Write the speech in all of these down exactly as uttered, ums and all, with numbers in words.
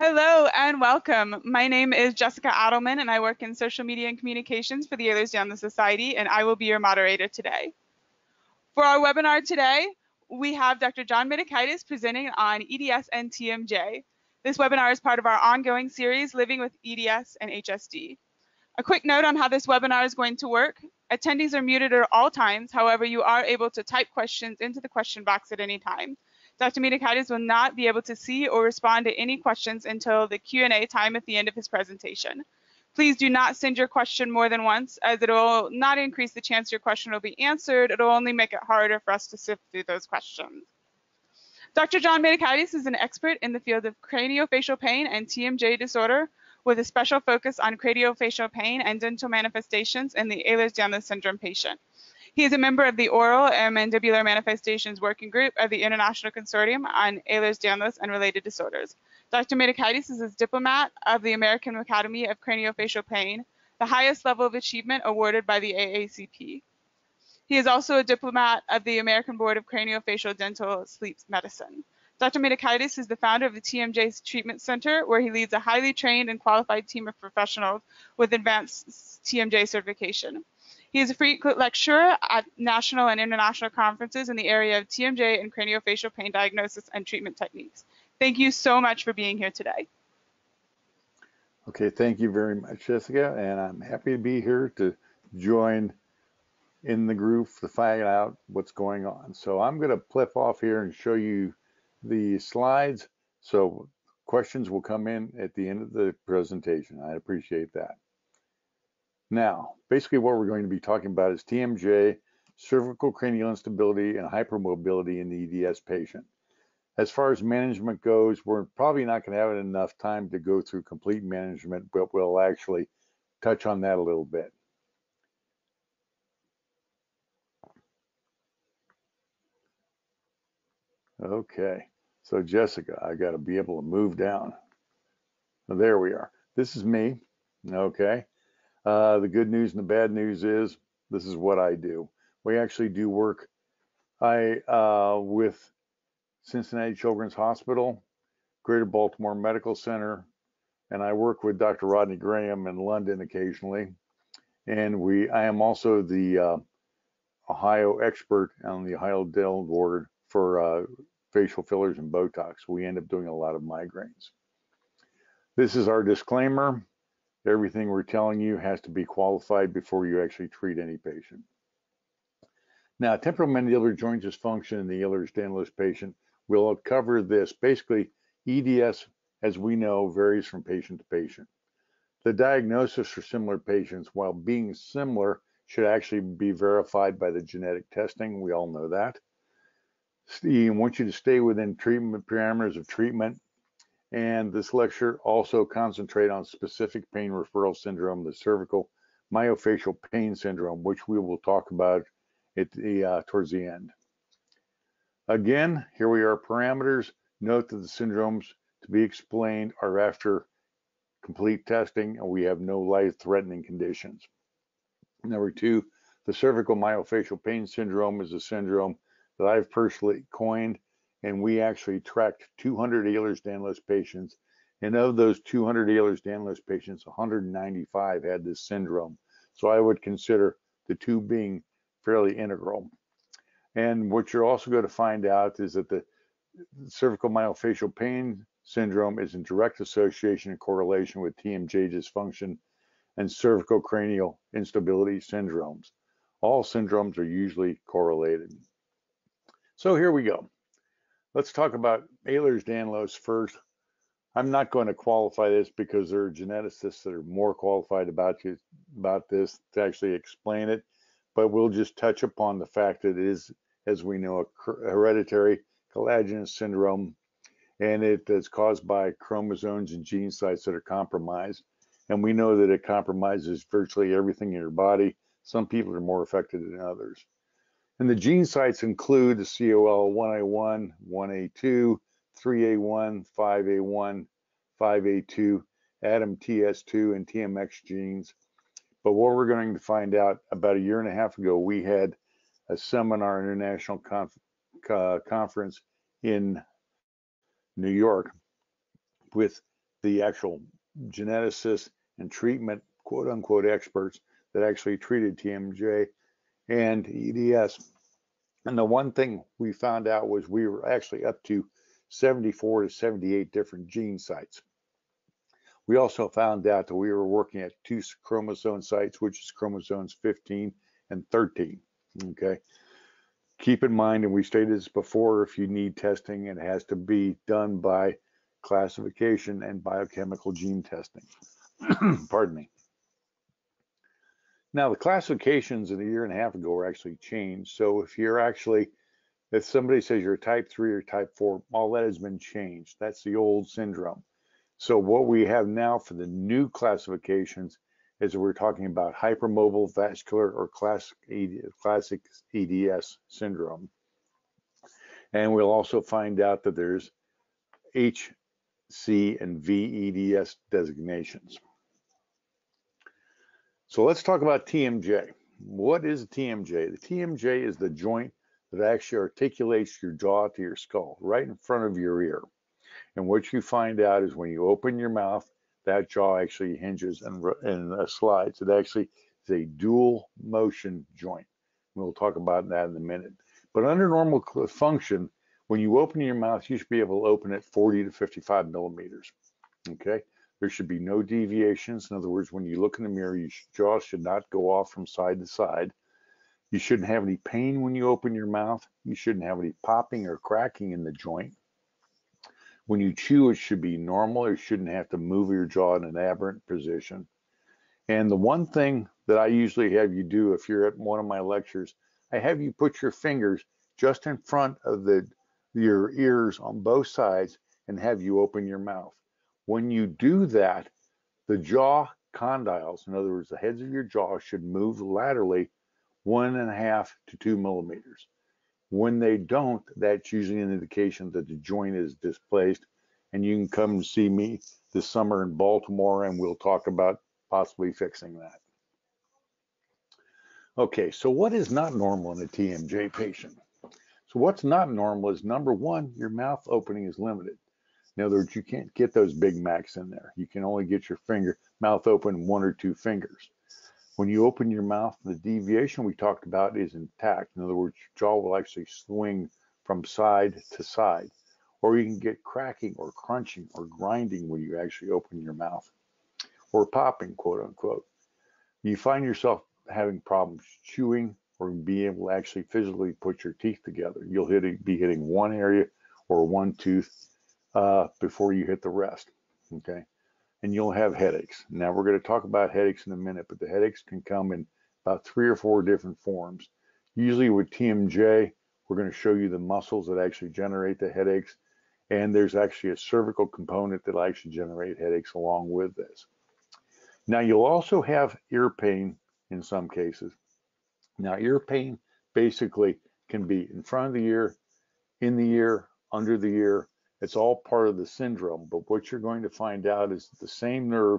Hello and welcome. My name is Jessica Adelman and I work in social media and communications for the Ehlers-Danlos Society, and I will be your moderator today. For our webinar today, we have Doctor John Mitakides presenting on E D S and T M J. This webinar is part of our ongoing series, Living with E D S and H S D. A quick note on how this webinar is going to work. Attendees are muted at all times. However, you are able to type questions into the question box at any time. Doctor Mitakides will not be able to see or respond to any questions until the Q and A time at the end of his presentation. Please do not send your question more than once, as it will not increase the chance your question will be answered. It will only make it harder for us to sift through those questions. Doctor John Mitakides is an expert in the field of craniofacial pain and T M J disorder, with a special focus on craniofacial pain and dental manifestations in the Ehlers-Danlos syndrome patient. He is a member of the Oral and Mandibular Manifestations Working Group of the International Consortium on Ehlers-Danlos and Related Disorders. Doctor Mitakides is a diplomat of the American Academy of Craniofacial Pain, the highest level of achievement awarded by the A A C P. He is also a diplomat of the American Board of Craniofacial Dental Sleep Medicine. Doctor Mitakides is the founder of the T M J Treatment Center, where he leads a highly trained and qualified team of professionals with advanced T M J certification. He is a frequent lecturer at national and international conferences in the area of T M J and craniofacial pain diagnosis and treatment techniques. Thank you so much for being here today. Okay, thank you very much, Jessica, and I'm happy to be here to join in the group to find out what's going on. So I'm going to flip off here and show you the slides, so questions will come in at the end of the presentation. I appreciate that. Now, basically what we're going to be talking about is T M J, cervical cranial instability, and hypermobility in the E D S patient. As far as management goes, we're probably not going to have enough time to go through complete management, but we'll actually touch on that a little bit. Okay, so Jessica, I got to be able to move down. Well, there we are. This is me, okay. Uh, the good news and the bad news is this is what I do. We actually do work I uh, with Cincinnati Children's Hospital, Greater Baltimore Medical Center, and I work with Doctor Rodney Graham in London occasionally. And we, I am also the uh, Ohio expert on the Ohio Dental Board for uh, facial fillers and Botox. We end up doing a lot of migraines. This is our disclaimer. Everything we're telling you has to be qualified before you actually treat any patient. Now, temporomandibular joint dysfunction in the Ehlers-Danlos patient, we'll cover this. Basically, E D S, as we know, varies from patient to patient. The diagnosis for similar patients, while being similar, should actually be verified by the genetic testing. We all know that. Steve wants you to stay within treatment parameters of treatment. And this lecture also concentrates on specific pain referral syndrome, the cervical myofascial pain syndrome, which we will talk about at the, uh, towards the end. Again, here we are, parameters. Note that the syndromes to be explained are after complete testing and we have no life-threatening conditions. Number two, the cervical myofascial pain syndrome is a syndrome that I've personally coined, and we actually tracked two hundred Ehlers-Danlos patients, and of those two hundred Ehlers-Danlos patients, one hundred ninety-five had this syndrome. So I would consider the two being fairly integral. And what you're also going to find out is that the cervical myofascial pain syndrome is in direct association and correlation with T M J dysfunction and cervical cranial instability syndromes. All syndromes are usually correlated. So here we go. Let's talk about Ehlers-Danlos first. I'm not going to qualify this because there are geneticists that are more qualified about, you, about this to actually explain it, but we'll just touch upon the fact that it is, as we know, a hereditary collagenous syndrome, and it is caused by chromosomes and gene sites that are compromised. And we know that it compromises virtually everything in your body. Some people are more affected than others. And the gene sites include the C O L one A one, one A two, three A one, five A one, five A two, A D A M T S two, and T M X genes. But what we're going to find out, about a year and a half ago, we had a seminar, international conf uh, conference in New York with the actual geneticists and treatment, quote unquote, experts that actually treated T M J and E D S. And the one thing we found out was we were actually up to seventy-four to seventy-eight different gene sites. We also found out that we were working at two chromosome sites, which is chromosomes fifteen and thirteen, okay? Keep in mind, and we stated this before, if you need testing, it has to be done by classification and biochemical gene testing. Pardon me. Now, the classifications in a year and a half ago were actually changed. So if you're actually, if somebody says you're type three or type four, all that has been changed. That's the old syndrome. So what we have now for the new classifications is we're talking about hypermobile vascular or classic classic E D S syndrome. And we'll also find out that there's H C and V E D S designations. So let's talk about T M J. What is T M J? The T M J is the joint that actually articulates your jaw to your skull, right in front of your ear. And what you find out is when you open your mouth, that jaw actually hinges and, and slides. It actually is a dual motion joint. We'll talk about that in a minute. But under normal function, when you open your mouth, you should be able to open it forty to fifty-five millimeters, okay? There should be no deviations. In other words, when you look in the mirror, your jaw should not go off from side to side. You shouldn't have any pain when you open your mouth. You shouldn't have any popping or cracking in the joint. When you chew, it should be normal. You shouldn't have to move your jaw in an aberrant position. And the one thing that I usually have you do if you're at one of my lectures, I have you put your fingers just in front of the, your ears on both sides and have you open your mouth. When you do that, the jaw condyles, in other words, the heads of your jaw should move laterally one and a half to two millimeters. When they don't, that's usually an indication that the joint is displaced. And you can come see me this summer in Baltimore and we'll talk about possibly fixing that. Okay, so what is not normal in a T M J patient? So what's not normal is, number one, your mouth opening is limited. In other words, you can't get those Big Macs in there. You can only get your finger, mouth open one or two fingers. When you open your mouth, the deviation we talked about is intact. In other words, your jaw will actually swing from side to side. Or you can get cracking or crunching or grinding when you actually open your mouth. Or popping, quote unquote. You find yourself having problems chewing or being able to actually physically put your teeth together. You'll hit, be hitting one area or one tooth Uh, before you hit the rest, okay? And you'll have headaches. Now we're going to talk about headaches in a minute, but the headaches can come in about three or four different forms. Usually with T M J, we're going to show you the muscles that actually generate the headaches, and there's actually a cervical component that'll actually generate headaches along with this. Now you'll also have ear pain in some cases. Now ear pain basically can be in front of the ear, in the ear, under the ear. It's all part of the syndrome, but what you're going to find out is the same nerve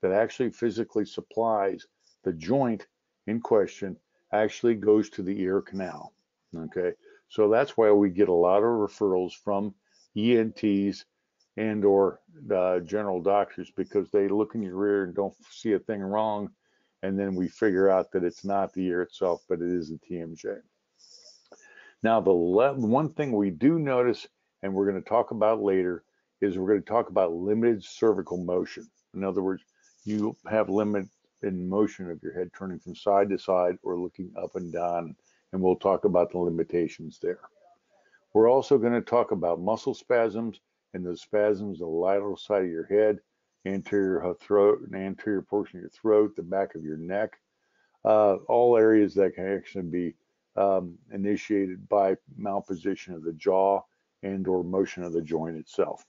that actually physically supplies the joint in question actually goes to the ear canal, okay? So that's why we get a lot of referrals from E N Ts and or uh, general doctors, because they look in your ear and don't see a thing wrong, and then we figure out that it's not the ear itself, but it is the T M J. Now, the one thing we do notice, and we're going to talk about later, is we're going to talk about limited cervical motion. In other words, you have limit in motion of your head turning from side to side or looking up and down, and we'll talk about the limitations there. We're also going to talk about muscle spasms, and those spasms, the lateral side of your head, anterior throat, and anterior portion of your throat, the back of your neck, uh, all areas that can actually be um, initiated by malposition of the jaw and or motion of the joint itself.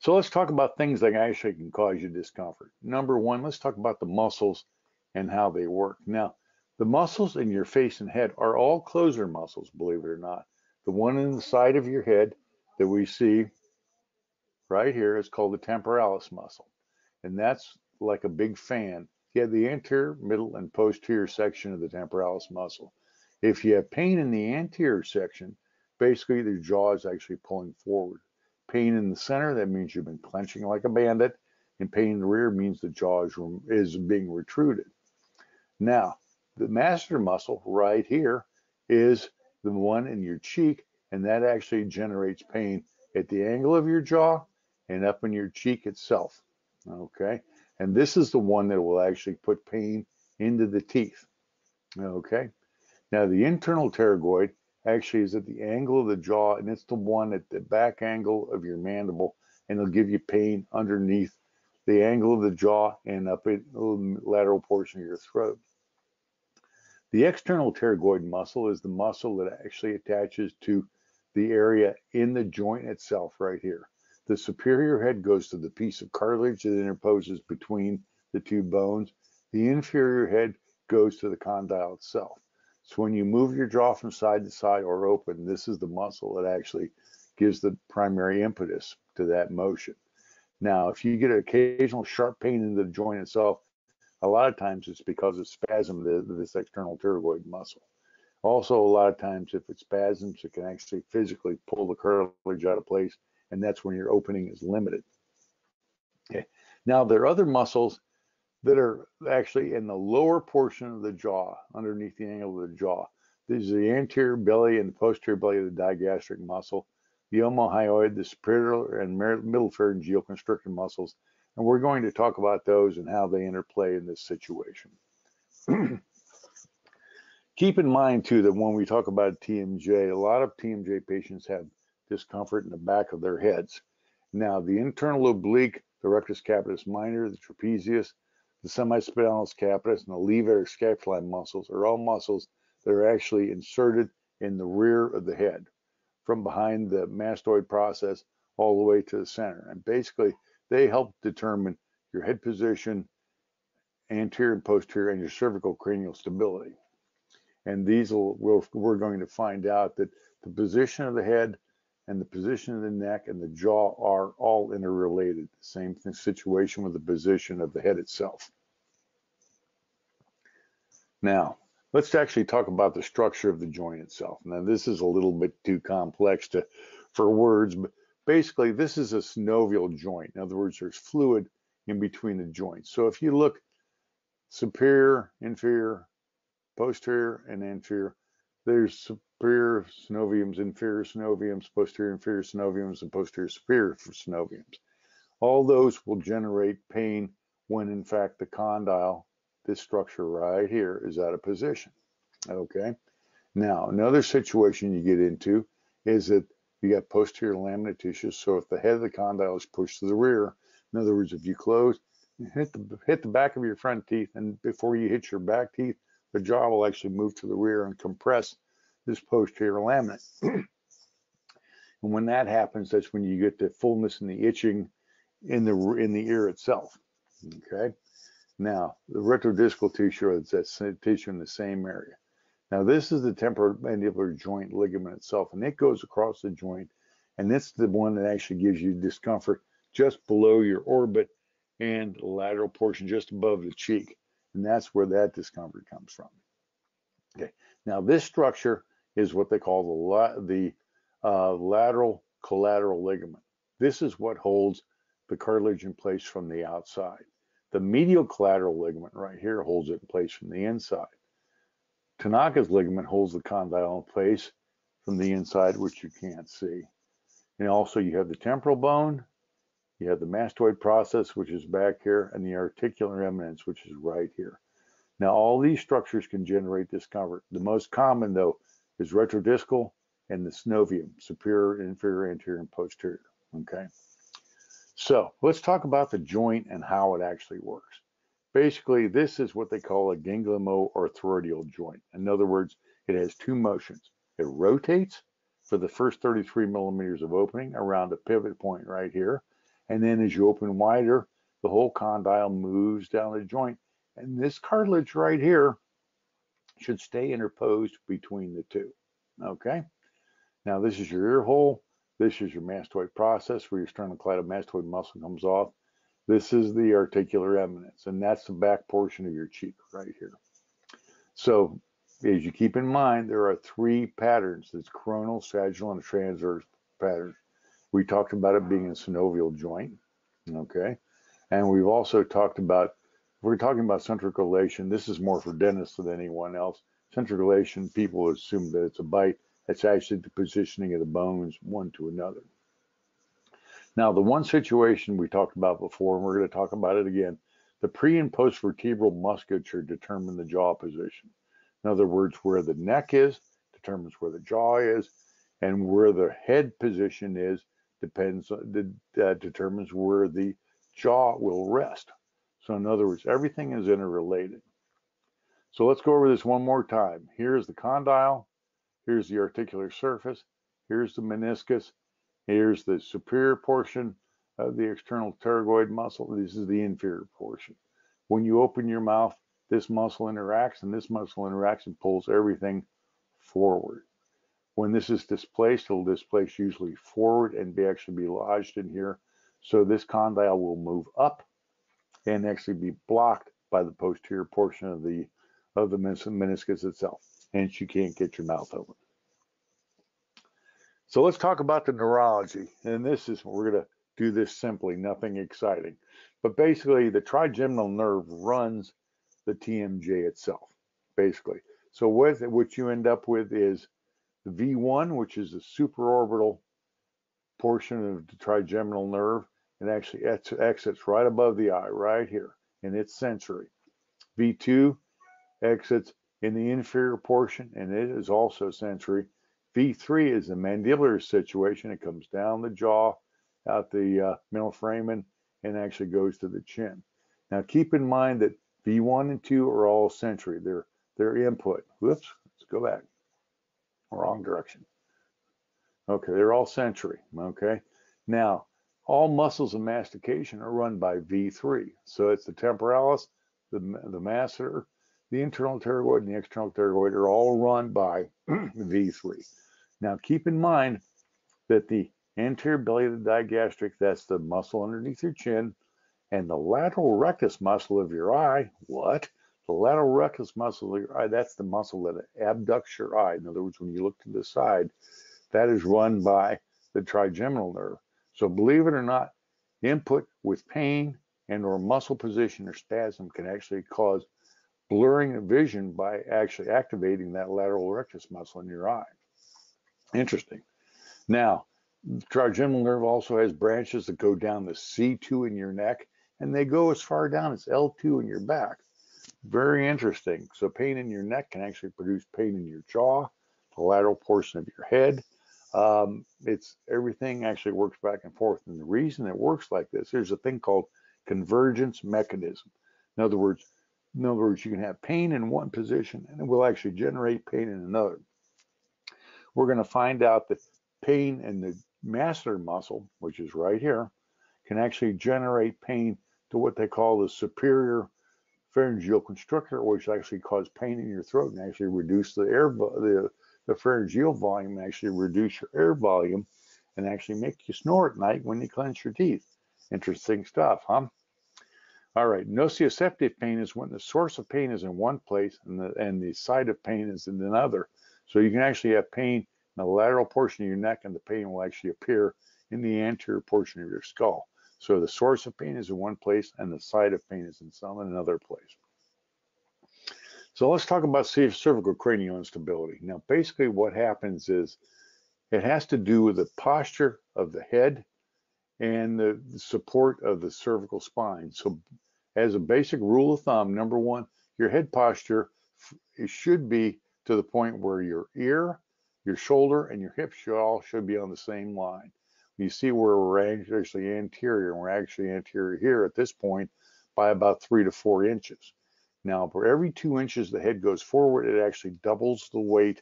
So let's talk about things that actually can cause you discomfort. Number one, let's talk about the muscles and how they work. Now, the muscles in your face and head are all closer muscles, believe it or not. The one in the side of your head that we see right here is called the temporalis muscle. And that's like a big fan. You have the anterior, middle, and posterior section of the temporalis muscle. If you have pain in the anterior section, basically, the jaw is actually pulling forward. Pain in the center, that means you've been clenching like a bandit, and pain in the rear means the jaw is being retruded. Now, the masseter muscle right here is the one in your cheek, and that actually generates pain at the angle of your jaw and up in your cheek itself, okay? And this is the one that will actually put pain into the teeth, okay? Now, the internal pterygoid actually is at the angle of the jaw, and it's the one at the back angle of your mandible, and it'll give you pain underneath the angle of the jaw and up in the lateral portion of your throat. The external pterygoid muscle is the muscle that actually attaches to the area in the joint itself right here. The superior head goes to the piece of cartilage that interposes between the two bones. The inferior head goes to the condyle itself. So when you move your jaw from side to side or open, this is the muscle that actually gives the primary impetus to that motion. Now, if you get an occasional sharp pain in the joint itself, a lot of times it's because of spasm to this external pterygoid muscle. Also, a lot of times if it spasms, it can actually physically pull the cartilage out of place, and that's when your opening is limited. Okay. Now, there are other muscles that are actually in the lower portion of the jaw, underneath the angle of the jaw. These are the anterior belly and the posterior belly of the digastric muscle, the omohyoid, the superior and middle pharyngeal constrictor muscles, and we're going to talk about those and how they interplay in this situation. Keep in mind, too, that when we talk about T M J, a lot of T M J patients have discomfort in the back of their heads. Now, the internal oblique, the rectus capitis minor, the trapezius, the semispinalis capitis, and the levator scapulae muscles are all muscles that are actually inserted in the rear of the head from behind the mastoid process all the way to the center. And basically, they help determine your head position, anterior and posterior, and your cervical cranial stability. And these will, we'll, we're going to find out that the position of the head and the position of the neck and the jaw are all interrelated. Same thing, situation with the position of the head itself. Now, let's actually talk about the structure of the joint itself. Now, this is a little bit too complex to, for words, but basically this is a synovial joint. In other words, there's fluid in between the joints. So if you look superior, inferior, posterior, and anterior, there's superior synoviums, inferior synoviums, posterior inferior synoviums, and posterior superior synoviums. All those will generate pain when, in fact, the condyle, this structure right here, is out of position, okay? Now, another situation you get into is that you got posterior lamina tissue, so if the head of the condyle is pushed to the rear, in other words, if you close, hit the, hit the back of your front teeth, and before you hit your back teeth, the jaw will actually move to the rear and compress this posterior lamina. And when that happens, that's when you get the fullness and the itching in the in the ear itself. Okay. Now, the retrodiscal tissue is that tissue in the same area. Now, this is the temporomandibular joint ligament itself, and it goes across the joint, and it's the one that actually gives you discomfort just below your orbit and the lateral portion just above the cheek. And that's where that discomfort comes from. Okay. Now, this structure is what they call the, la the uh, lateral collateral ligament. This is what holds the cartilage in place from the outside. The medial collateral ligament right here holds it in place from the inside. Tanaka's ligament holds the condyle in place from the inside, which you can't see. And also, you have the temporal bone, you have the mastoid process, which is back here, and the articular eminence, which is right here. Now, all these structures can generate discomfort. The most common, though, is retrodiscal and the synovium, superior, inferior, anterior, and posterior, okay? So let's talk about the joint and how it actually works. Basically, this is what they call a ganglioarthroidal joint. In other words, it has two motions. It rotates for the first thirty-three millimeters of opening around a pivot point right here. And then as you open wider, the whole condyle moves down the joint. And this cartilage right here should stay interposed between the two, okay? Now, this is your ear hole. This is your mastoid process where your sternocleidomastoid muscle comes off. This is the articular eminence, and that's the back portion of your cheek right here. So as you keep in mind, there are three patterns. There's coronal, sagittal, and transverse patterns. We talked about it being a synovial joint, okay? And we've also talked about, if we're talking about centricolation, this is more for dentists than anyone else. Centricolation, people assume that it's a bite. It's actually the positioning of the bones one to another. Now, the one situation we talked about before, and we're going to talk about it again, the pre and post-vertebral musculature determine the jaw position. In other words, where the neck is determines where the jaw is, and where the head position is depends, uh, determines where the jaw will rest. So in other words, everything is interrelated. So let's go over this one more time. Here's the condyle, here's the articular surface, here's the meniscus, here's the superior portion of the external pterygoid muscle, this is the inferior portion. When you open your mouth, this muscle interacts and this muscle interacts and pulls everything forward. When this is displaced, it'll displace usually forward and be actually be lodged in here. So this condyle will move up and actually be blocked by the posterior portion of the of the meniscus itself. Hence, you can't get your mouth open. So let's talk about the neurology. And this is, we're gonna do this simply, nothing exciting. But basically, the trigeminal nerve runs the T M J itself, basically. So what, what you end up with is the V one, which is the supraorbital portion of the trigeminal nerve, and actually ex exits right above the eye, right here, in its sensory. V two exits in the inferior portion, and it is also sensory. V three is the mandibular situation. It comes down the jaw, out the uh, middle foramen, and actually goes to the chin. Now, keep in mind that V one and two are all sensory. They're, they're input. Whoops, let's go back. Wrong direction. Okay, they're all sensory, okay? Now, all muscles of mastication are run by V three. So it's the temporalis, the, the masseter, the internal pterygoid, and the external pterygoid are all run by V three. Now, keep in mind that the anterior belly of the digastric, that's the muscle underneath your chin, and the lateral rectus muscle of your eye, what? The lateral rectus muscle of your eye, that's the muscle that abducts your eye. In other words, when you look to the side, that is run by the trigeminal nerve. So believe it or not, input with pain and or muscle position or spasm can actually cause blurring of vision by actually activating that lateral rectus muscle in your eye. Interesting. Now, the trigeminal nerve also has branches that go down to C two in your neck, and they go as far down as L two in your back. Very interesting. So pain in your neck can actually produce pain in your jaw, the lateral portion of your head. Um, it's everything actually works back and forth. And the reason it works like this, there's a thing called convergence mechanism. In other words, in other words, you can have pain in one position and it will actually generate pain in another. We're going to find out that pain in the masseter muscle, which is right here, can actually generate pain to what they call the superior pharyngeal constrictor, which actually cause pain in your throat and actually reduce the air, the, the pharyngeal volume, actually reduce your air volume and actually make you snore at night when you clench your teeth. Interesting stuff, huh? All right, nociceptive pain is when the source of pain is in one place and the, and the site of pain is in another. So you can actually have pain in the lateral portion of your neck and the pain will actually appear in the anterior portion of your skull. So the source of pain is in one place and the site of pain is in some another place. So let's talk about cervical cranial instability. Now, basically what happens is it has to do with the posture of the head and the support of the cervical spine. So as a basic rule of thumb, number one, your head posture it should be to the point where your ear, your shoulder, and your hips should all should be on the same line. You see where we're actually anterior, and we're actually anterior here at this point by about three to four inches. Now, for every two inches the head goes forward, it actually doubles the weight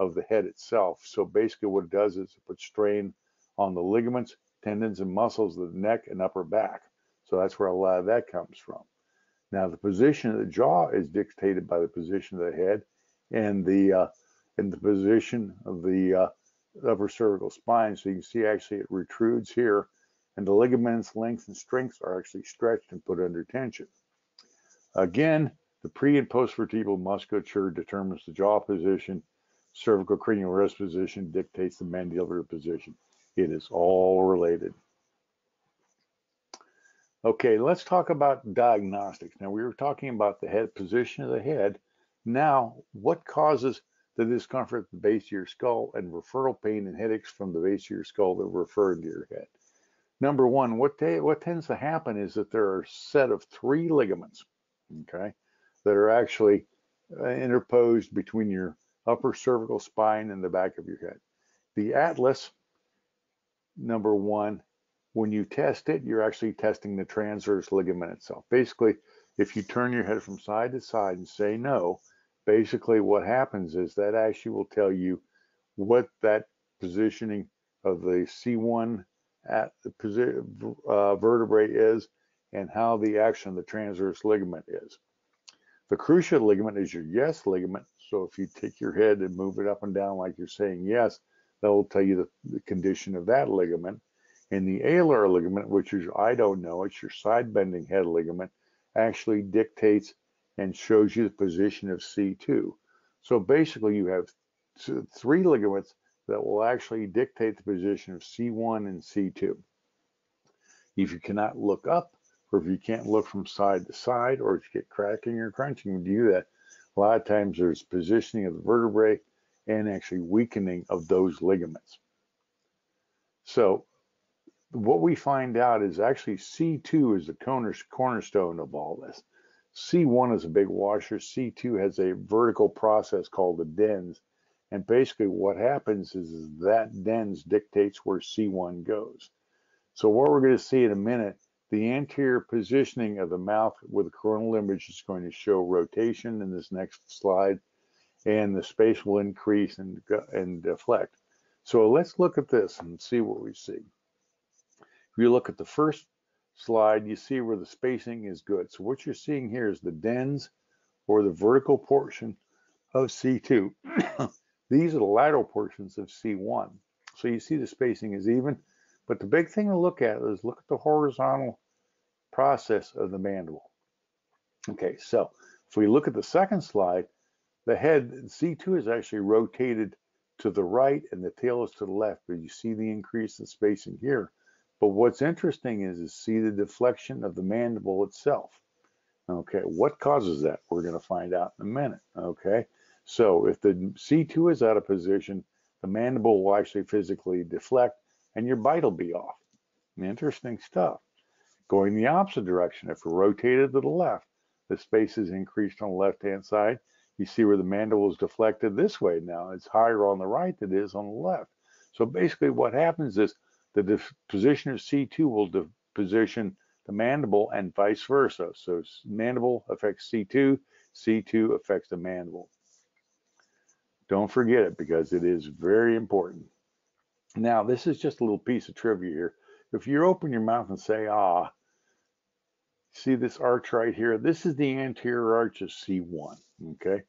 of the head itself. So basically what it does is it puts strain on the ligaments, tendons, and muscles of the neck and upper back. So that's where a lot of that comes from. Now, the position of the jaw is dictated by the position of the head and the, uh, and the position of the uh, upper cervical spine. So you can see actually it protrudes here and the ligaments, length, and strength are actually stretched and put under tension. Again, the pre and post-vertebral musculature determines the jaw position. Cervical cranial rest position dictates the mandibular position. It is all related. Okay, let's talk about diagnostics. Now, we were talking about the head position of the head. Now, what causes the discomfort at the base of your skull and referral pain and headaches from the base of your skull that refer to your head? Number one, what, t what tends to happen is that there are a set of three ligaments, okay, that are actually interposed between your upper cervical spine and the back of your head. The atlas, number one, when you test it, you're actually testing the transverse ligament itself. Basically, if you turn your head from side to side and say no, basically what happens is that actually will tell you what that positioning of the C one at the uh, vertebrae is and how the action of the transverse ligament is. The cruciate ligament is your yes ligament. So if you take your head and move it up and down like you're saying yes, that will tell you the, the condition of that ligament. And the alar ligament, which is, I don't know, it's your side bending head ligament, actually dictates and shows you the position of C two. So basically you have three ligaments that will actually dictate the position of C one and C two. If you cannot look up, or if you can't look from side to side, or if you get cracking or crunching when you do that, a lot of times there's positioning of the vertebrae and actually weakening of those ligaments. So what we find out is actually C two is the corner, cornerstone of all this. C one is a big washer. C two has a vertical process called the dens. And basically what happens is, is that dens dictates where C one goes. So what we're going to see in a minute, the anterior positioning of the mouth with the coronal image is going to show rotation in this next slide, and the space will increase and, and deflect. So let's look at this and see what we see. If you look at the first slide, you see where the spacing is good. So what you're seeing here is the dens, or the vertical portion of C two. These are the lateral portions of C one. So you see the spacing is even, but the big thing to look at is look at the horizontal process of the mandible. Okay, so if we look at the second slide, the head, C two is actually rotated to the right and the tail is to the left, but you see the increase in spacing here. But what's interesting is to see the deflection of the mandible itself. Okay, what causes that? We're gonna find out in a minute, okay? So if the C two is out of position, the mandible will actually physically deflect and your bite will be off. Interesting stuff. Going the opposite direction, if we're rotated to the left, the space is increased on the left-hand side. You see where the mandible is deflected this way now. It's higher on the right than it is on the left. So basically what happens is the position of C two will position the mandible and vice versa. So mandible affects C two, C two affects the mandible. Don't forget it because it is very important. Now, this is just a little piece of trivia here. If you open your mouth and say, ah, see this arch right here? This is the anterior arch of C one, okay?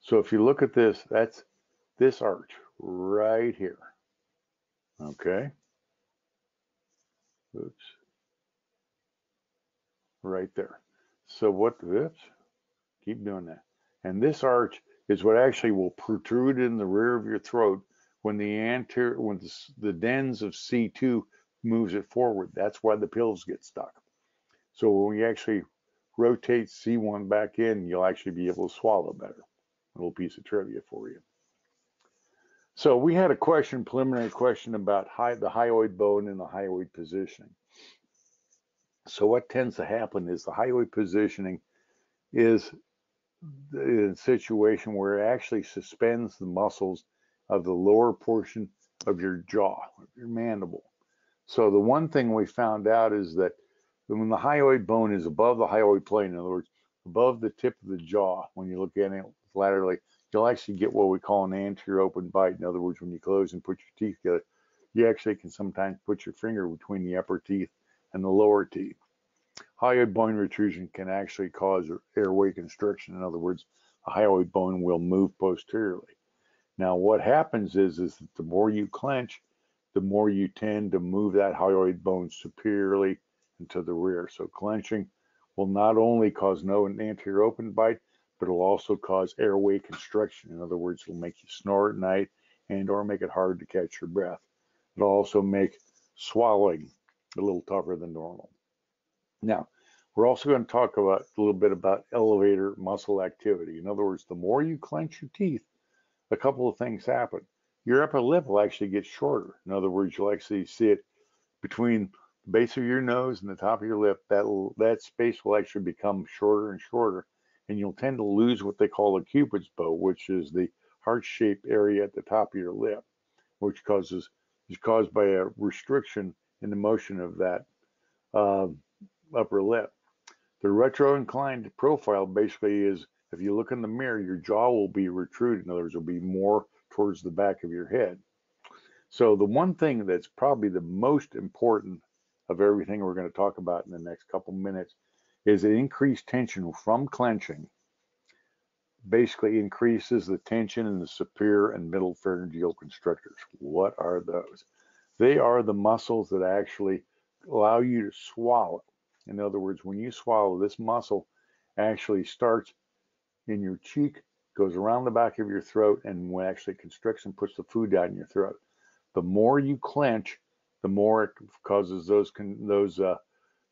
So if you look at this, that's this arch right here, okay? Oops, right there. So what, oops, keep doing that. And this arch is what actually will protrude in the rear of your throat when the anterior, when the, the dens of C two moves it forward. That's why the pills get stuck. So when we actually rotate C one back in, you'll actually be able to swallow better. A little piece of trivia for you. So we had a question, preliminary question about high, the hyoid bone and the hyoid positioning. So what tends to happen is the hyoid positioning is in a situation where it actually suspends the muscles of the lower portion of your jaw, your mandible. So the one thing we found out is that when the hyoid bone is above the hyoid plane, in other words, above the tip of the jaw, when you look at it laterally, you'll actually get what we call an anterior open bite. In other words, when you close and put your teeth together, you actually can sometimes put your finger between the upper teeth and the lower teeth. Hyoid bone retrusion can actually cause airway constriction. In other words, a hyoid bone will move posteriorly. Now, what happens is, is that the more you clench, the more you tend to move that hyoid bone superiorly and to the rear. So clenching will not only cause no anterior open bite, but it'll also cause airway constriction. In other words, it'll make you snore at night and or make it hard to catch your breath. It'll also make swallowing a little tougher than normal. Now, we're also going to talk about a little bit about elevator muscle activity. In other words, the more you clench your teeth, a couple of things happen. Your upper lip will actually get shorter. In other words, you'll actually see it between the base of your nose and the top of your lip. That, that space will actually become shorter and shorter, and you'll tend to lose what they call a cupid's bow, which is the heart-shaped area at the top of your lip, which causes is caused by a restriction in the motion of that uh, upper lip. The retro-inclined profile basically is, if you look in the mirror, your jaw will be retruded. In other words, it'll be more towards the back of your head. So the one thing that's probably the most important of everything we're going to talk about in the next couple minutes is that increased tension from clenching basically increases the tension in the superior and middle pharyngeal constrictors. What are those? They are the muscles that actually allow you to swallow. In other words, when you swallow, this muscle actually starts in your cheek, goes around the back of your throat, and when actually constricts and puts the food down your throat. The more you clench, the more it causes those those uh,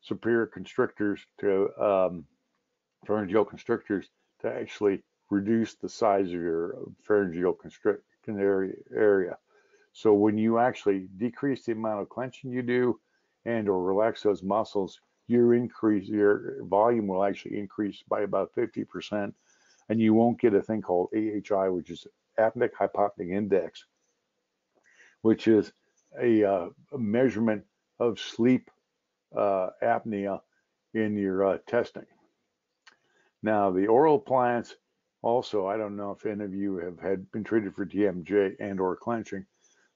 superior constrictors to um, pharyngeal constrictors to actually reduce the size of your pharyngeal constrict area. So when you actually decrease the amount of clenching you do and or relax those muscles, your increase, your volume will actually increase by about fifty percent, and you won't get a thing called A H I, which is Apneic Hypopnea Index, which is a, uh, a measurement of sleep uh, apnea in your uh, testing. Now, the oral appliance also, I don't know if any of you have had been treated for T M J and or clenching.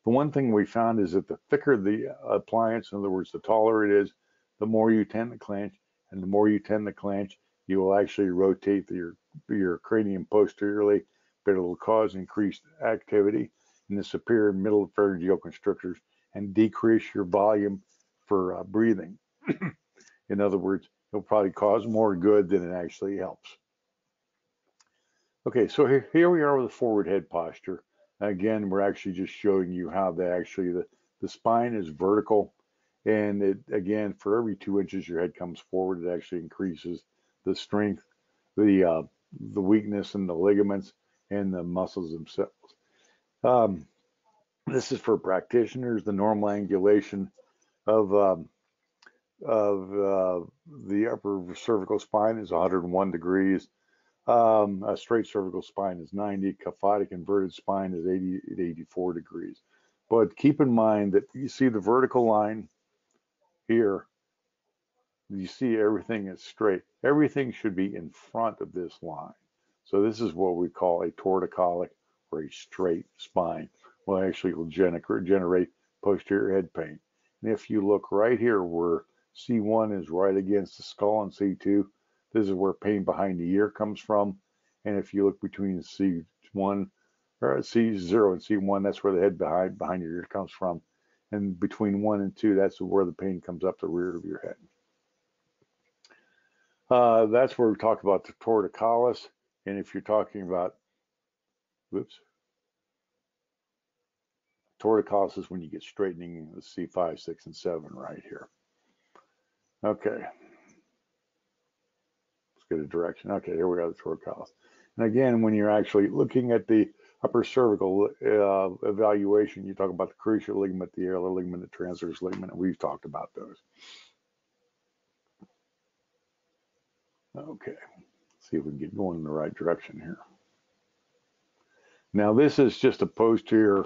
The one thing we found is that the thicker the appliance, in other words, the taller it is, the more you tend to clench, and the more you tend to clench, you will actually rotate your, your cranium posteriorly, but it will cause increased activity in the superior and middle pharyngeal constrictors and decrease your volume for uh, breathing. In other words, it'll probably cause more good than it actually helps. Okay, so here, here we are with the forward head posture. Again, we're actually just showing you how that actually, the, the spine is vertical. And it, again, for every two inches your head comes forward, it actually increases the strength, the, uh, the weakness in the ligaments and the muscles themselves. Um, this is for practitioners, the normal angulation of um, of uh, the upper cervical spine is one hundred one degrees. Um, a straight cervical spine is ninety. Kyphotic inverted spine is eighty, eighty-four degrees. But keep in mind that you see the vertical line here. You see everything is straight. Everything should be in front of this line. So this is what we call a torticollis or a straight spine. Well, actually, it will generate posterior head pain. And if you look right here where C one is right against the skull and C two, this is where pain behind the ear comes from. And if you look between C one or C zero and C one, that's where the head behind behind your ear comes from. And between one and two, that's where the pain comes up the rear of your head. Uh, that's where we talk about the torticollis. And if you're talking about, whoops, torticollis is when you get straightening in the C five, six, and seven right here. Okay, let's get a direction. Okay, here we go, the torticollis. And again, when you're actually looking at the upper cervical uh, evaluation, you talk about the cruciate ligament, the alar ligament, the transverse ligament, and we've talked about those. Okay, let's see if we can get going in the right direction here. Now, this is just a posterior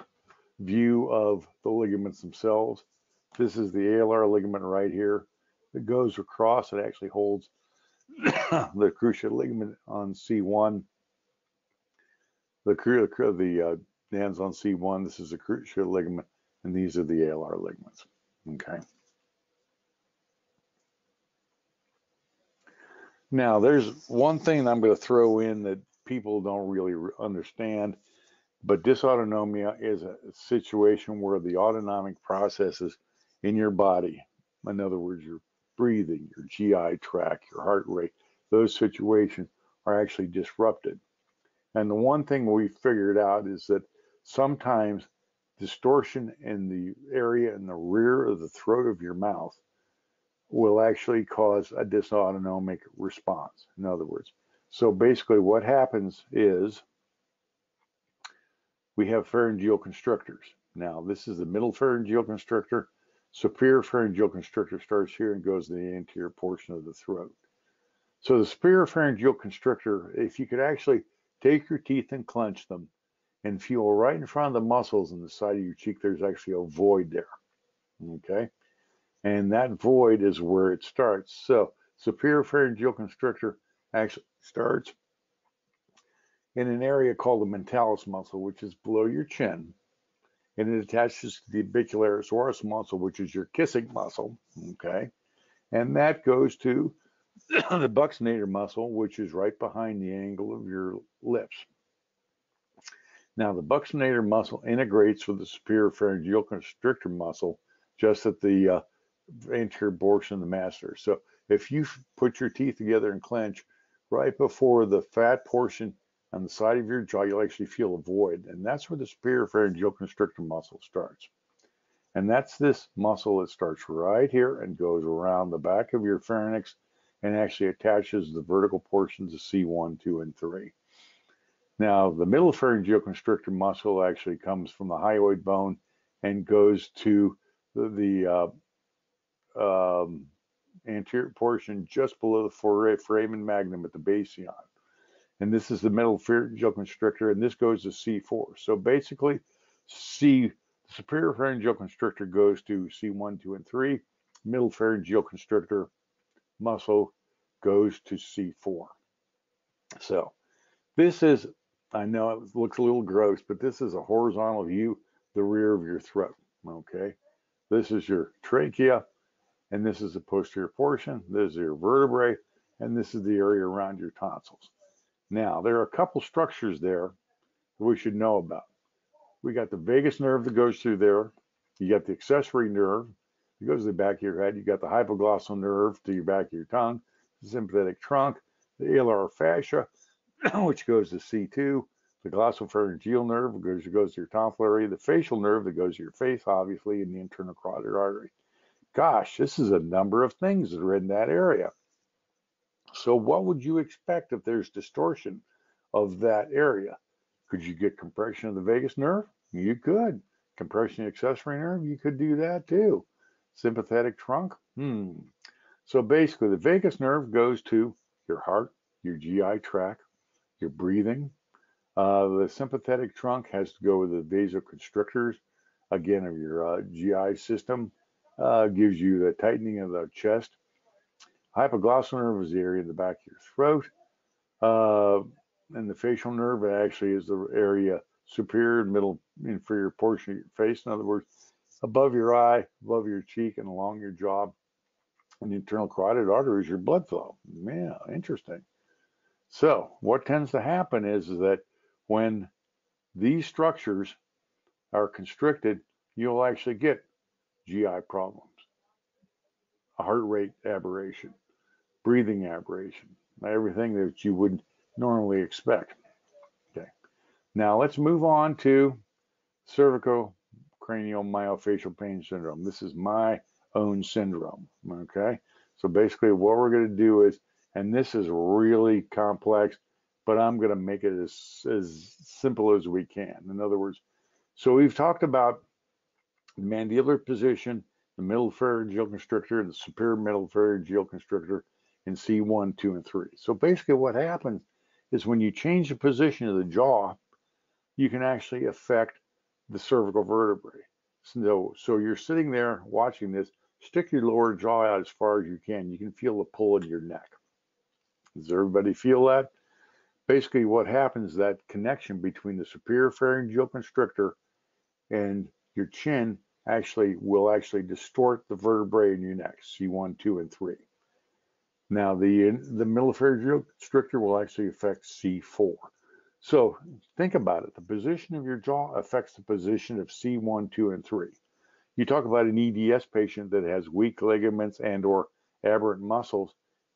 view of the ligaments themselves. This is the alar ligament right here. It goes across, it actually holds the cruciate ligament on C one, the, the uh, dens on C one, this is the cruciate ligament, and these are the alar ligaments, okay? Now, there's one thing that I'm gonna throw in that people don't really understand, but dysautonomia is a situation where the autonomic processes in your body, in other words, your breathing, your G I tract, your heart rate, those situations are actually disrupted. And the one thing we figured out is that sometimes distortion in the area in the rear of the throat of your mouth will actually cause a dysautonomic response, in other words. So basically what happens is we have pharyngeal constrictors. Now, this is the middle pharyngeal constrictor. Superior pharyngeal constrictor starts here and goes to the anterior portion of the throat. So the superior pharyngeal constrictor, if you could actually take your teeth and clench them and feel right in front of the muscles in the side of your cheek, there's actually a void there, okay? And that void is where it starts. So superior pharyngeal constrictor actually starts in an area called the mentalis muscle, which is below your chin, and it attaches to the orbicularis oris muscle, which is your kissing muscle, okay? And that goes to the buccinator muscle, which is right behind the angle of your lips. Now, the buccinator muscle integrates with the superior pharyngeal constrictor muscle just at the uh, anterior portion of the masseter. So if you put your teeth together and clench right before the fat portion on the side of your jaw, you'll actually feel a void. And that's where the superior pharyngeal constrictor muscle starts. And that's this muscle that starts right here and goes around the back of your pharynx and actually attaches the vertical portions of C one, two, and three. Now, the middle pharyngeal constrictor muscle actually comes from the hyoid bone and goes to the uh, um, anterior portion just below the foramen magnum at the basion. And this is the middle pharyngeal constrictor, and this goes to C four. So basically, C, the superior pharyngeal constrictor goes to C one, two, and three. Middle pharyngeal constrictor muscle goes to C four. So this is, I know it looks a little gross, but this is a horizontal view, the rear of your throat, okay? This is your trachea, and this is the posterior portion, this is your vertebrae, and this is the area around your tonsils. Now, there are a couple structures there that we should know about. We got the vagus nerve that goes through there. You got the accessory nerve. It goes to the back of your head. You got the hypoglossal nerve to your back of your tongue, the sympathetic trunk, the alar fascia, which goes to C two, the glossopharyngeal nerve, which goes to your tonsil area, the facial nerve that goes to your face, obviously, and the internal carotid artery. Gosh, this is a number of things that are in that area. So what would you expect if there's distortion of that area? Could you get compression of the vagus nerve? You could. Compression of the accessory nerve? You could do that too. Sympathetic trunk? Hmm. So basically, the vagus nerve goes to your heart, your G I tract, your breathing. Uh, the sympathetic trunk has to go with the vasoconstrictors, again, of your uh, G I system. Uh, gives you the tightening of the chest. Hypoglossal nerve is the area in the back of your throat. Uh, and the facial nerve actually is the area superior, middle, inferior portion of your face. In other words, above your eye, above your cheek, and along your jaw. And the internal carotid artery is your blood flow. Yeah, interesting. So what tends to happen is, is that when these structures are constricted, you'll actually get G I problems, a heart rate aberration, breathing aberration, everything that you would normally expect. Okay, now let's move on to cervical cranial myofascial pain syndrome. This is my own syndrome, okay? So basically what we're gonna do is, and this is really complex, but I'm gonna make it as, as simple as we can. In other words, so we've talked about the mandibular position, the middle pharyngeal constrictor, and the superior middle pharyngeal constrictor in C one, two, and three. So basically what happens is when you change the position of the jaw, you can actually affect the cervical vertebrae. So, so you're sitting there watching this, stick your lower jaw out as far as you can. You can feel the pull in your neck. Does everybody feel that? Basically what happens is that connection between the superior pharyngeal constrictor and your chin actually will actually distort the vertebrae in your neck, C one, two, and three. Now, the, the middle pharyngeal constrictor will actually affect C four. So think about it. The position of your jaw affects the position of C one, two, and three. You talk about an E D S patient that has weak ligaments and or aberrant muscles.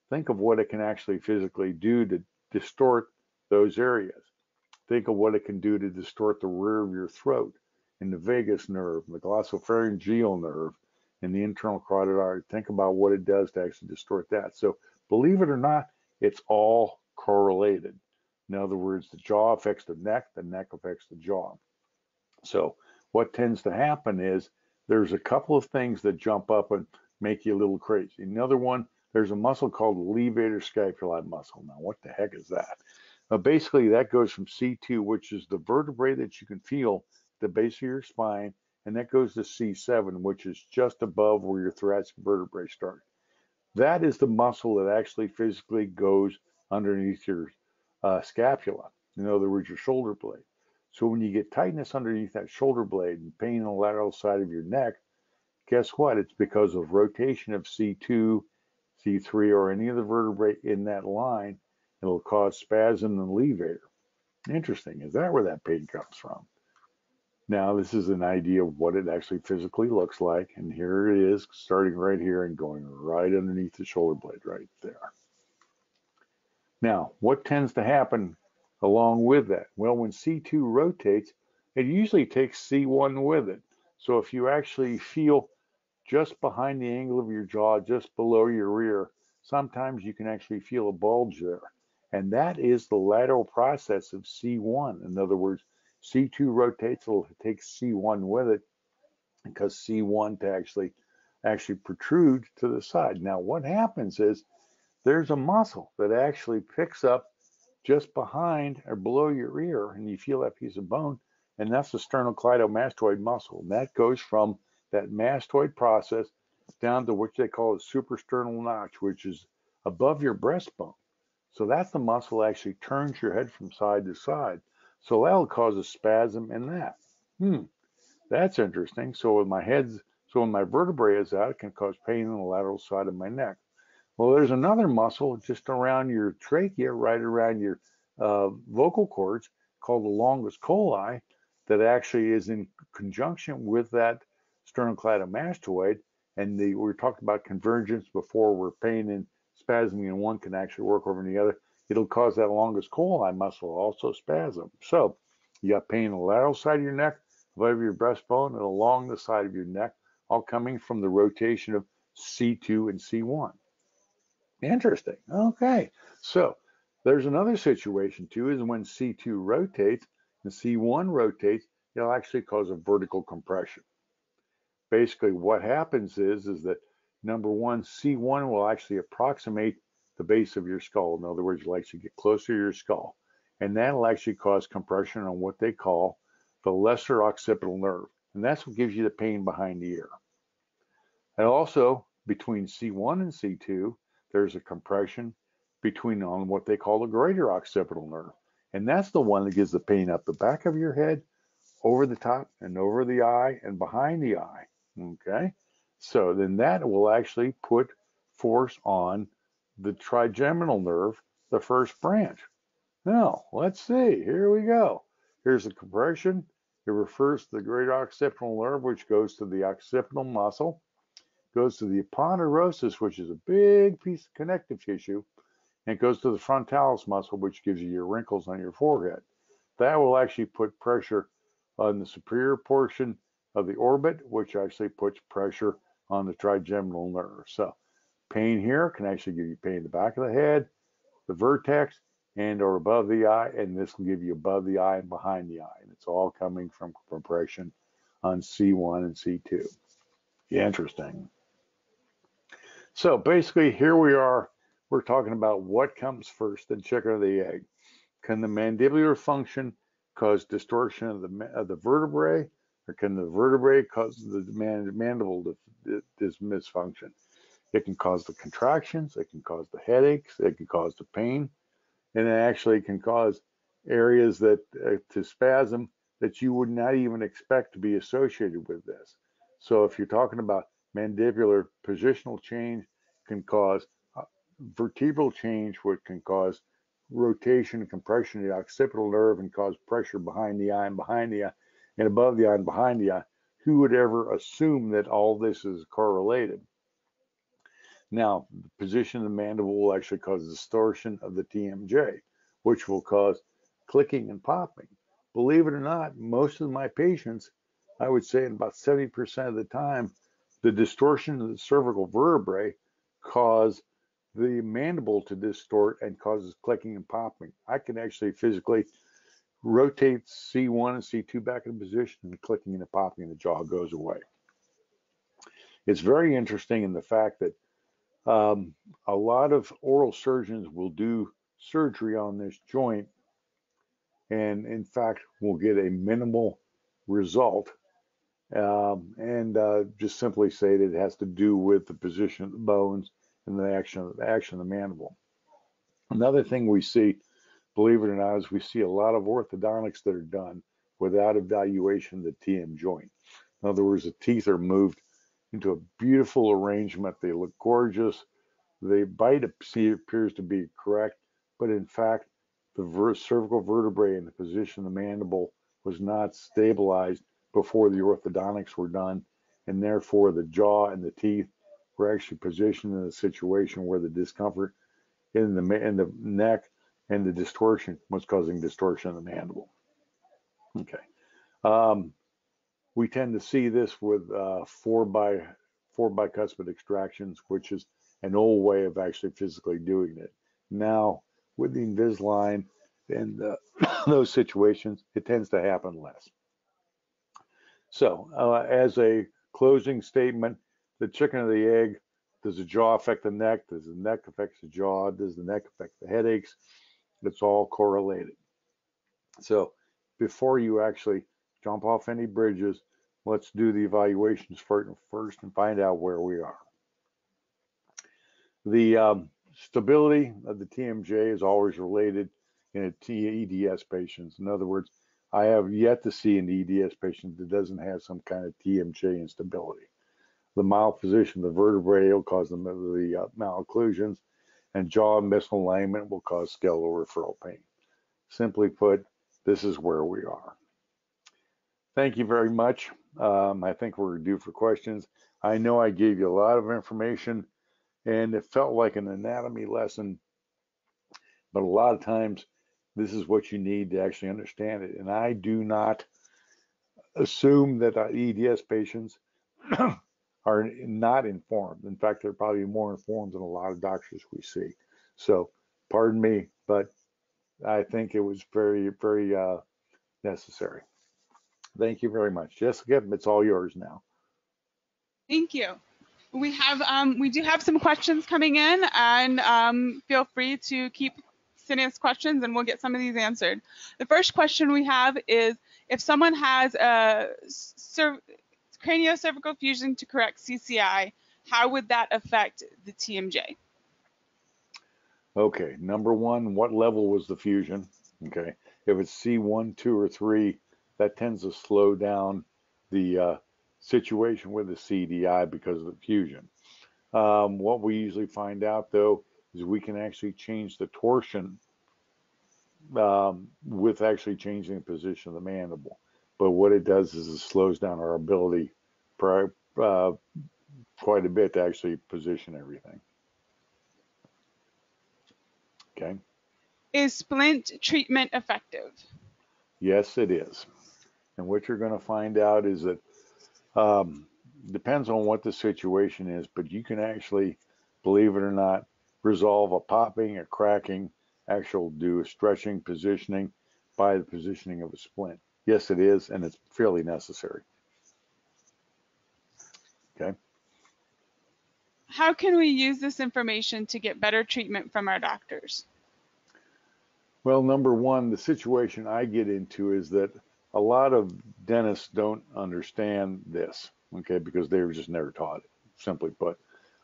Think of what it can actually physically do to distort those areas. Think of what it can do to distort the rear of your throat and the vagus nerve, and the glossopharyngeal nerve, and the internal carotid artery. Think about what it does to actually distort that. So believe it or not, it's all correlated. In other words, the jaw affects the neck, the neck affects the jaw. So what tends to happen is there's a couple of things that jump up and make you a little crazy. Another one, there's a muscle called levator scapulae muscle. Now, what the heck is that? Now, basically, that goes from C two, which is the vertebrae that you can feel, the base of your spine, and that goes to C seven, which is just above where your thoracic vertebrae start. That is the muscle that actually physically goes underneath your uh, scapula, in other words, your shoulder blade. So when you get tightness underneath that shoulder blade and pain on the lateral side of your neck, guess what? It's because of rotation of C two, C three, or any of the vertebrae in that line. It'll cause spasm and levator. Interesting. Is that where that pain comes from? Now, this is an idea of what it actually physically looks like. And here it is, starting right here and going right underneath the shoulder blade right there. Now, what tends to happen along with that? Well, when C two rotates, it usually takes C one with it. So if you actually feel just behind the angle of your jaw, just below your rear, sometimes you can actually feel a bulge there. And that is the lateral process of C one. In other words, C two rotates, it'll take C one with it because C one to actually, actually protrudes to the side. Now, what happens is there's a muscle that actually picks up just behind or below your ear, and you feel that piece of bone, and that's the sternocleidomastoid muscle. And that goes from that mastoid process down to what they call a suprasternal notch, which is above your breastbone. So that's the muscle that actually turns your head from side to side. So that'll cause a spasm in that. Hmm, that's interesting. So when my head's, so when my vertebrae is out, it can cause pain on the lateral side of my neck. Well, there's another muscle just around your trachea, right around your uh, vocal cords, called the longus coli, that actually is in conjunction with that sternocleidomastoid. And the, we talked about convergence before, where pain and spasming in one can actually work over in the other. It'll cause that longus coli muscle also spasm. So you got pain on the lateral side of your neck, above your breastbone, and along the side of your neck, all coming from the rotation of C two and C one. Interesting. Okay. So there's another situation too, is when C two rotates and C one rotates, it'll actually cause a vertical compression. Basically, what happens is, is that, number one, C one will actually approximate the base of your skull. In other words, you'll actually get closer to your skull. And that'll actually cause compression on what they call the lesser occipital nerve. And that's what gives you the pain behind the ear. And also, between C one and C two, there's a compression between on what they call the greater occipital nerve. And that's the one that gives the pain up the back of your head, over the top, and over the eye, and behind the eye. Okay, so then that will actually put force on the trigeminal nerve, the first branch. Now, let's see, here we go. Here's the compression. It refers to the greater occipital nerve, which goes to the occipital muscle, goes to the aponeurosis, which is a big piece of connective tissue, and it goes to the frontalis muscle, which gives you your wrinkles on your forehead. That will actually put pressure on the superior portion of the orbit, which actually puts pressure on the trigeminal nerve. So pain here can actually give you pain in the back of the head, the vertex, and or above the eye, and this will give you above the eye and behind the eye. And it's all coming from compression on C one and C two. Interesting. So basically, here we are. We're talking about what comes first, the chicken or the egg. Can the mandibular function cause distortion of the, of the vertebrae, or can the vertebrae cause the mand mandible to, to, this misfunction? It can cause the contractions, it can cause the headaches, it can cause the pain, and it actually can cause areas that uh, to spasm that you would not even expect to be associated with this. So if you're talking about mandibular positional change, can cause uh, vertebral change, which can cause rotation and compression of the occipital nerve and cause pressure behind the eye and behind the eye and above the eye and behind the eye. Who would ever assume that all this is correlated? Now, the position of the mandible will actually cause distortion of the T M J, which will cause clicking and popping. Believe it or not, most of my patients, I would say in about seventy percent of the time, the distortion of the cervical vertebrae cause the mandible to distort and causes clicking and popping. I can actually physically rotate C one and C two back into position, and the clicking and the popping in the jaw goes away. It's very interesting in the fact that um, a lot of oral surgeons will do surgery on this joint, and in fact will get a minimal result, um, and uh, just simply say that it has to do with the position of the bones and the action, the action of the mandible. Another thing we see, believe it or not, is we see a lot of orthodontics that are done without evaluation of the T M joint. In other words, the teeth are moved into a beautiful arrangement. They look gorgeous. The bite appears to be correct, but in fact, the ver cervical vertebrae and the position of the mandible was not stabilized before the orthodontics were done, and therefore the jaw and the teeth were actually positioned in a situation where the discomfort in the, in the neck and the distortion was causing distortion of the mandible. Okay. Um, we tend to see this with uh, four by four bicuspid extractions, which is an old way of actually physically doing it. Now, with the Invisalign and uh, those situations, it tends to happen less. So uh, as a closing statement, the chicken or the egg, does the jaw affect the neck? Does the neck affect the jaw? Does the neck affect the headaches? It's all correlated. So before you actually jump off any bridges, let's do the evaluations first and find out where we are. The um, stability of the T M J is always related in a T E D S patient. In other words, I have yet to see an E D S patient that doesn't have some kind of T M J instability. The malposition of the vertebrae will cause the, the uh, malocclusions, and jaw misalignment will cause skeletal referral pain. Simply put, this is where we are. Thank you very much. Um, I think we're due for questions. I know I gave you a lot of information, and it felt like an anatomy lesson, but a lot of times this is what you need to actually understand it. And I do not assume that E D S patients are not informed. In fact, they're probably more informed than a lot of doctors we see. So pardon me, but I think it was very, very uh, necessary. Thank you very much. Jessica, it's all yours now. Thank you. We have, um, we do have some questions coming in, and um, feel free to keep sending us questions and we'll get some of these answered. The first question we have is, if someone has a craniocervical fusion to correct C C I, how would that affect the T M J? Okay, number one, what level was the fusion? Okay, if it's C one, two, or three, that tends to slow down the uh, situation with the C D I because of the fusion. Um, what we usually find out, though, is we can actually change the torsion um, with actually changing the position of the mandible. But what it does is it slows down our ability prior, uh, quite a bit to actually position everything. Okay. Is splint treatment effective? Yes, it is. And what you're going to find out is that um, depends on what the situation is, but you can actually, believe it or not, resolve a popping, a cracking, actual do a stretching, positioning by the positioning of a splint. Yes, it is, and it's fairly necessary. Okay. How can we use this information to get better treatment from our doctors? Well, number one, the situation I get into is that a lot of dentists don't understand this, okay, because they were just never taught it, simply put.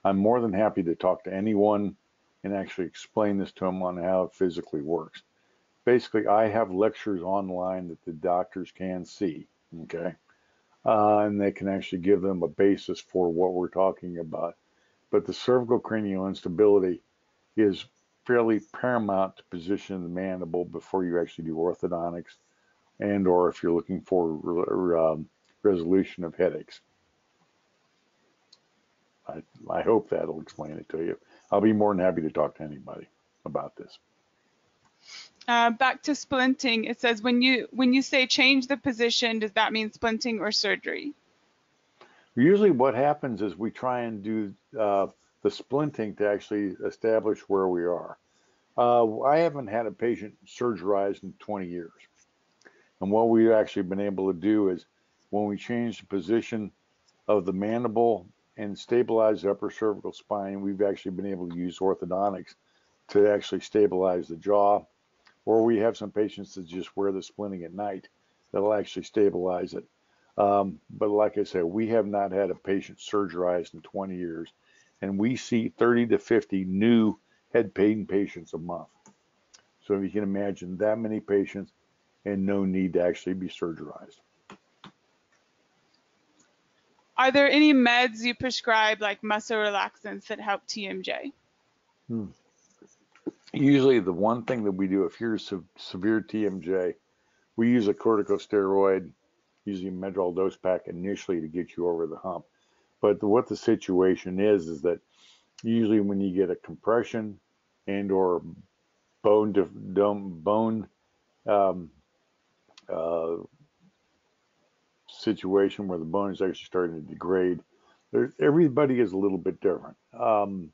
I'm more than happy to talk to anyone and actually explain this to them on how it physically works. Basically, I have lectures online that the doctors can see, okay? Uh, and they can actually give them a basis for what we're talking about. But the cervical cranial instability is fairly paramount to position the mandible before you actually do orthodontics, and or if you're looking for um, resolution of headaches. I, I hope that'll explain it to you. I'll be more than happy to talk to anybody about this. Uh, back to splinting, it says, when you when you say change the position, does that mean splinting or surgery? Usually what happens is we try and do uh, the splinting to actually establish where we are. Uh, I haven't had a patient surgerized in twenty years. And what we've actually been able to do is when we change the position of the mandible and stabilize the upper cervical spine, we've actually been able to use orthodontics to actually stabilize the jaw. Or we have some patients that just wear the splinting at night that'll actually stabilize it. Um, but like I said, we have not had a patient surgerized in twenty years, and we see thirty to fifty new head pain patients a month. So you can imagine that many patients and no need to actually be surgerized. Are there any meds you prescribe, like muscle relaxants, that help T M J? Hmm. Usually the one thing that we do, if you're se severe T M J, we use a corticosteroid, usually medrol dose pack initially to get you over the hump. But the, what the situation is, is that usually when you get a compression and or bone, bone um, uh, situation where the bone is actually starting to degrade, there, everybody is a little bit different. Um,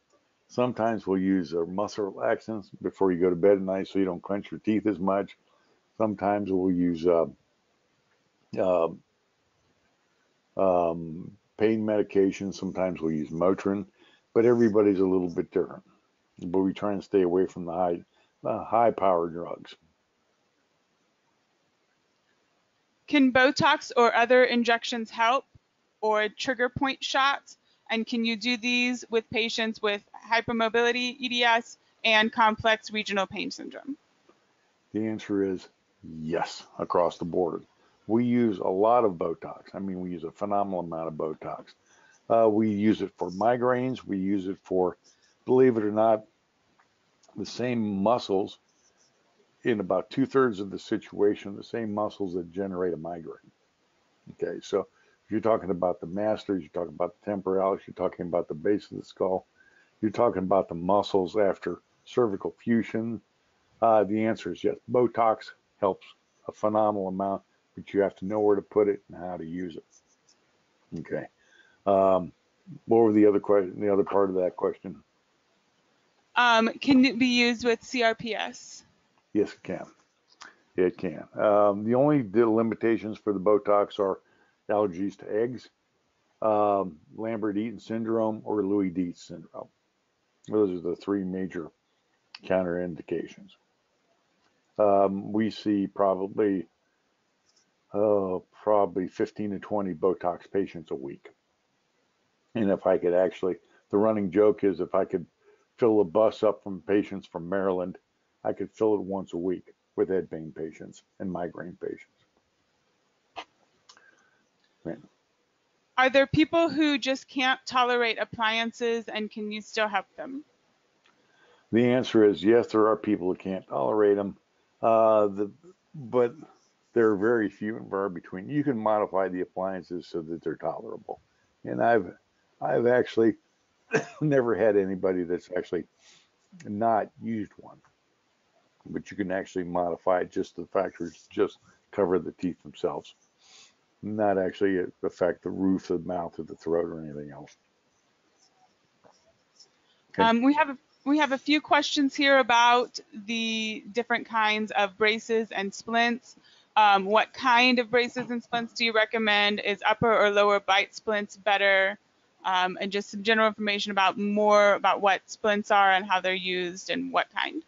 Sometimes we'll use a muscle relaxant before you go to bed at night so you don't clench your teeth as much. Sometimes we'll use uh, uh, um, pain medication. Sometimes we'll use Motrin, but everybody's a little bit different. But we try and stay away from the high, the high power drugs. Can Botox or other injections help, or trigger point shots? And can you do these with patients with hypermobility, E D S, and complex regional pain syndrome? The answer is yes, across the board. We use a lot of Botox. I mean, we use a phenomenal amount of Botox. Uh, we use it for migraines. We use it for, believe it or not, the same muscles in about two thirds of the situation, the same muscles that generate a migraine. Okay, so you're talking about the masseters, you're talking about the temporalis, you're talking about the base of the skull, you're talking about the muscles after cervical fusion. Uh, the answer is yes. Botox helps a phenomenal amount, but you have to know where to put it and how to use it. Okay. Um, what were the other question? The other part of that question? Um, can it be used with C R P S? Yes, it can. It can. Um, the only limitations for the Botox are allergies to eggs, um, Lambert-Eaton syndrome, or Lewy Dietz syndrome. Those are the three major counterindications. Um, we see probably uh, probably fifteen to twenty Botox patients a week. And if I could actually, the running joke is if I could fill a bus up from patients from Maryland, I could fill it once a week with head pain patients and migraine patients. Right. Are there people who just can't tolerate appliances, and can you still help them? The answer is yes, there are people who can't tolerate them, uh, the, but they're very few and far between. You can modify the appliances so that they're tolerable. And I've, I've actually never had anybody that's actually not used one. But you can actually modify it just to the factors, just cover the teeth themselves. Not actually affect the roof, the mouth, or the throat, or anything else. Okay. Um, we have a, we have a few questions here about the different kinds of braces and splints. Um, what kind of braces and splints do you recommend? Is upper or lower bite splints better? Um, and just some general information about more about what splints are and how they're used and what kind.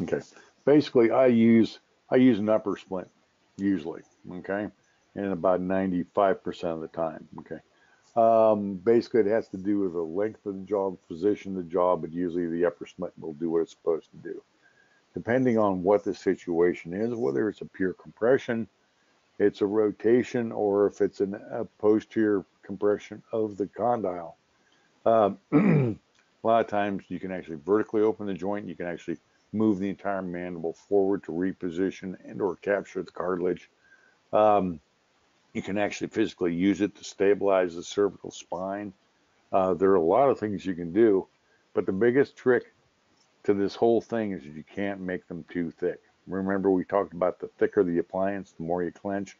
Okay. Basically, I use I use an upper splint usually. Okay. And about ninety-five percent of the time, okay? Um, basically, it has to do with the length of the jaw, the position of the jaw, but usually the upper splint will do what it's supposed to do. Depending on what the situation is, whether it's a pure compression, it's a rotation, or if it's an, a posterior compression of the condyle. Um, a lot of times, you can actually vertically open the joint. You can actually move the entire mandible forward to reposition and or capture the cartilage. Um, You can actually physically use it to stabilize the cervical spine. Uh, there are a lot of things you can do, but the biggest trick to this whole thing is that you can't make them too thick. Remember we talked about the thicker the appliance, the more you clench.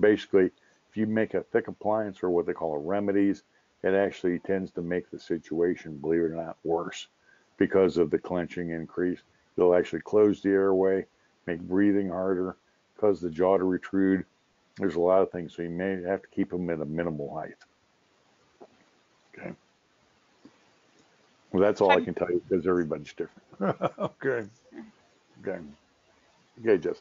Basically, if you make a thick appliance or what they call a remedies, it actually tends to make the situation, believe it or not, worse because of the clenching increase. It'll actually close the airway, make breathing harder, cause the jaw to retrude. There's a lot of things, so you may have to keep them at a minimal height. Okay. Well, that's all I can tell you because everybody's different. Okay. Okay. Okay, Jess.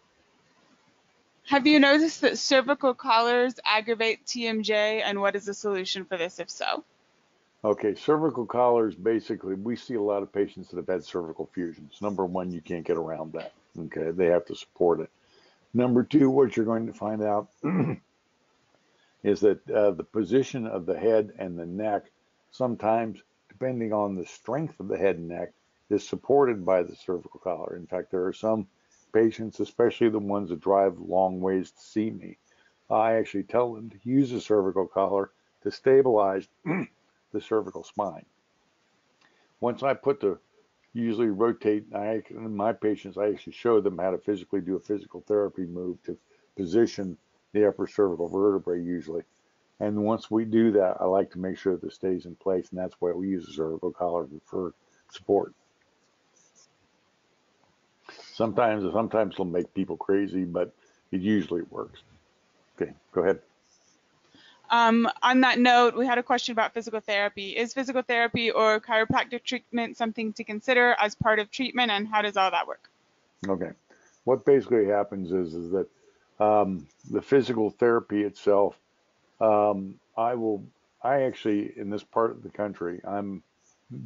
Have you noticed that cervical collars aggravate T M J, and what is the solution for this, if so? Okay, cervical collars, basically, we see a lot of patients that have had cervical fusions. Number one, you can't get around that. Okay, they have to support it. Number two, what you're going to find out is that uh, the position of the head and the neck, sometimes, depending on the strength of the head and neck, is supported by the cervical collar. In fact, there are some patients, especially the ones that drive long ways to see me, I actually tell them to use a cervical collar to stabilize the cervical spine. Once I put the, usually rotate, I, in my patients, I actually show them how to physically do a physical therapy move to position the upper cervical vertebrae usually. And once we do that, I like to make sure that it stays in place, and that's why we use a cervical collar for support. Sometimes, sometimes it'll make people crazy, but it usually works. Okay, go ahead. Um, on that note, we had a question about physical therapy. Is physical therapy or chiropractic treatment something to consider as part of treatment, and how does all that work? Okay, what basically happens is, is that um, the physical therapy itself, um, I will, I actually, in this part of the country, I'm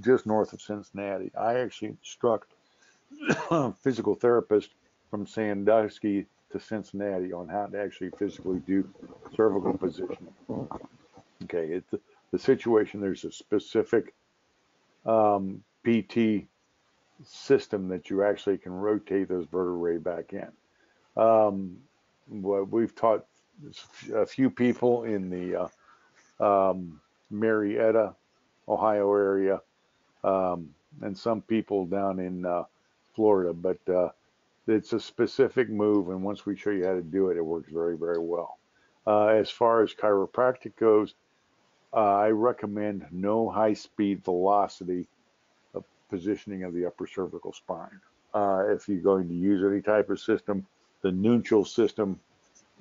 just north of Cincinnati, I actually instruct physical therapist from Sandusky to Cincinnati on how to actually physically do cervical positioning. Okay, it's the situation, there's a specific um, P T system that you actually can rotate those vertebrae back in. Um, what we've taught a few people in the uh, um, Marietta, Ohio area, um, and some people down in uh, Florida, but uh, it's a specific move, and once we show you how to do it, it works very, very well. Uh, as far as chiropractic goes, uh, I recommend no high-speed velocity of positioning of the upper cervical spine. Uh, if you're going to use any type of system, the neutral system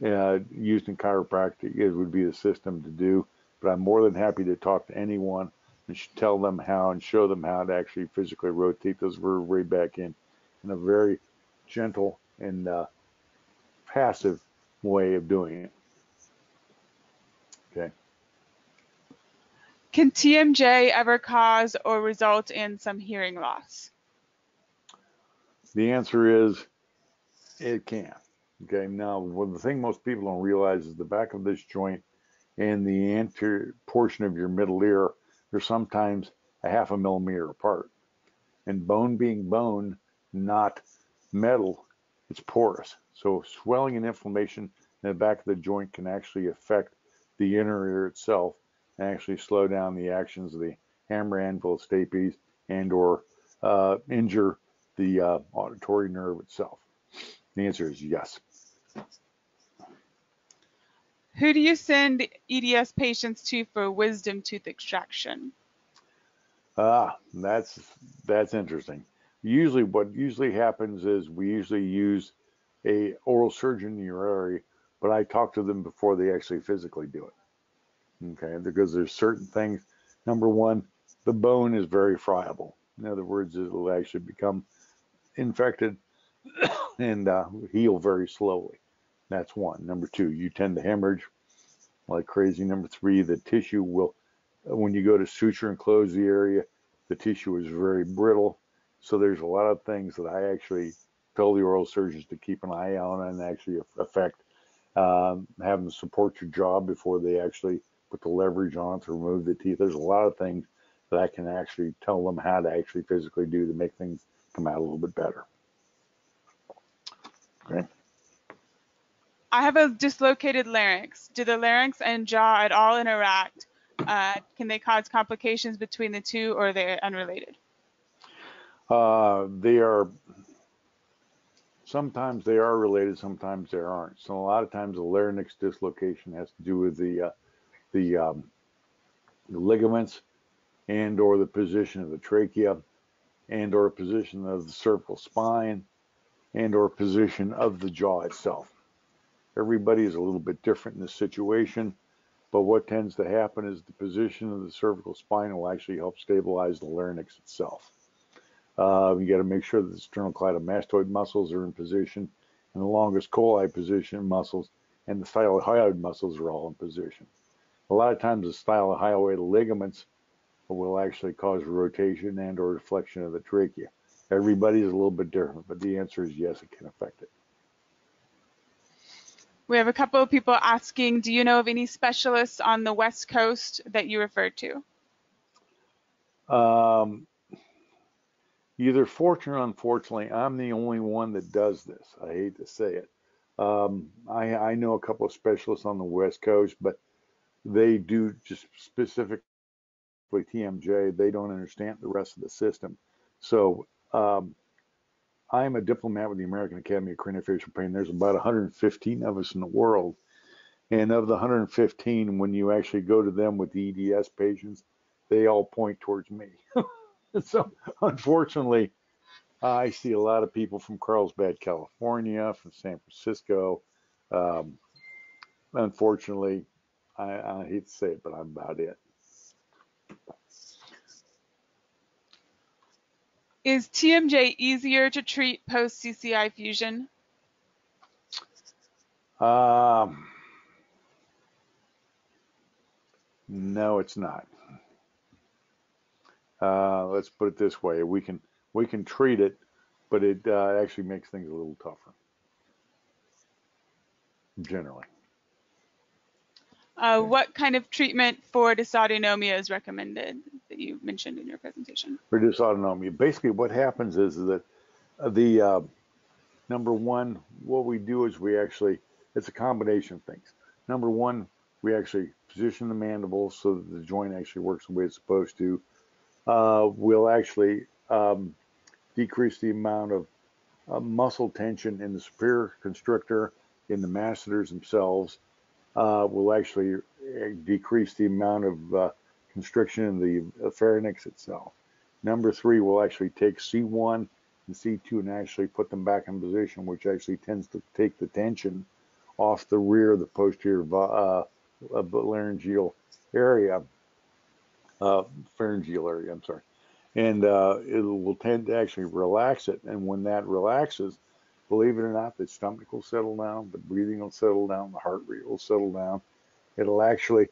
uh, used in chiropractic is, would be the system to do, but I'm more than happy to talk to anyone and tell them how and show them how to actually physically rotate those vertebrae back in. In a very gentle and uh, passive way of doing it. Okay. Can T M J ever cause or result in some hearing loss? The answer is it can. Okay. Now, well, the thing most people don't realize is the back of this joint and the anterior portion of your middle ear are sometimes a half a millimeter apart. And bone being bone, not metal, it's porous. So swelling and inflammation in the back of the joint can actually affect the inner ear itself and actually slow down the actions of the hammer, anvil, stapes, and or uh, injure the uh, auditory nerve itself. The answer is yes. Who do you send E D S patients to for wisdom tooth extraction? Ah, that's that's interesting. Usually what usually happens is we usually use a oral surgeon in your area, but I talk to them before they actually physically do it. Okay, because there's certain things. Number one, the bone is very friable. In other words, it'll actually become infected and uh, heal very slowly. That's one. Number two, you tend to hemorrhage like crazy. Number three, the tissue will, when you go to suture and close the area, the tissue is very brittle. So there's a lot of things that I actually tell the oral surgeons to keep an eye on and actually affect, um, have them support your jaw before they actually put the leverage on to remove the teeth. There's a lot of things that I can actually tell them how to actually physically do to make things come out a little bit better. Okay. I have a dislocated larynx. Do the larynx and jaw at all interact? Uh, can they cause complications between the two, or are they unrelated? Uh, they are Sometimes they are related, sometimes they aren't. So a lot of times the larynx dislocation has to do with the uh, the, um, the ligaments and or the position of the trachea and or position of the cervical spine and or position of the jaw itself. Everybody is a little bit different in this situation, but what tends to happen is the position of the cervical spine will actually help stabilize the larynx itself. Uh, you got to make sure that the sternocleidomastoid muscles are in position, and the longus coli position muscles and the stylohyoid muscles are all in position. A lot of times the stylohyoid ligaments will actually cause rotation and or deflection of the trachea. Everybody's a little bit different, but the answer is yes, it can affect it. We have a couple of people asking, do you know of any specialists on the West Coast that you refer to? Um, either fortunately or unfortunately, I'm the only one that does this. I hate to say it. Um, I, I know a couple of specialists on the West Coast, but they do just specifically T M J. They don't understand the rest of the system. So um, I'm a diplomat with the American Academy of Craniofacial Pain. There's about one hundred fifteen of us in the world. And of the one hundred fifteen, when you actually go to them with the E D S patients, they all point towards me. So unfortunately, I see a lot of people from Carlsbad, California, from San Francisco. Um, unfortunately, I, I hate to say it, but I'm about it. Is T M J easier to treat post-C C I fusion? Um, no, it's not. Uh, let's put it this way. We can, we can treat it, but it uh, actually makes things a little tougher, generally. Uh, what kind of treatment for dysautonomia is recommended that you mentioned in your presentation? For dysautonomia, basically what happens is that the, uh, number one, what we do is we actually, it's a combination of things. Number one, we actually position the mandible so that the joint actually works the way it's supposed to. Uh, we'll actually um, decrease the amount of uh, muscle tension in the superior constrictor, in the masseters themselves. Uh, will actually decrease the amount of uh, constriction in the pharynx itself. Number three, we'll actually take C one and C two and actually put them back in position, which actually tends to take the tension off the rear of the posterior uh, laryngeal area, uh, pharyngeal area, I'm sorry. And uh, it will tend to actually relax it. And when that relaxes, believe it or not, the stomach will settle down, the breathing will settle down, the heart rate will settle down. It'll actually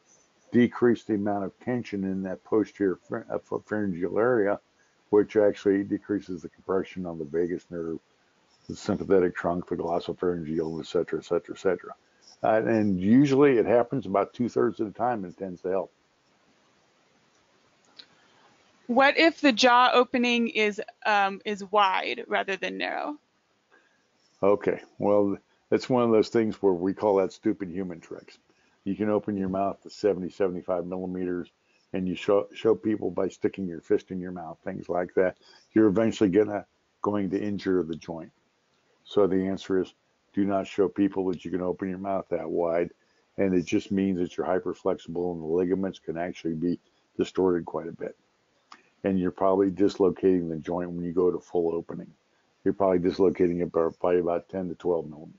decrease the amount of tension in that posterior pharyngeal area, which actually decreases the compression on the vagus nerve, the sympathetic trunk, the glossopharyngeal, et cetera, et cetera, et cetera. Uh, and usually it happens about two-thirds of the time and it tends to help. What if the jaw opening is, um, is wide rather than narrow? Okay, well, that's one of those things where we call that stupid human tricks. You can open your mouth to seventy, seventy-five millimeters, and you show, show people by sticking your fist in your mouth, things like that. You're eventually gonna, going to injure the joint. So the answer is, do not show people that you can open your mouth that wide, and it just means that you're hyperflexible and the ligaments can actually be distorted quite a bit. And you're probably dislocating the joint when you go to full opening. You're probably dislocating it by about ten to twelve millimeters.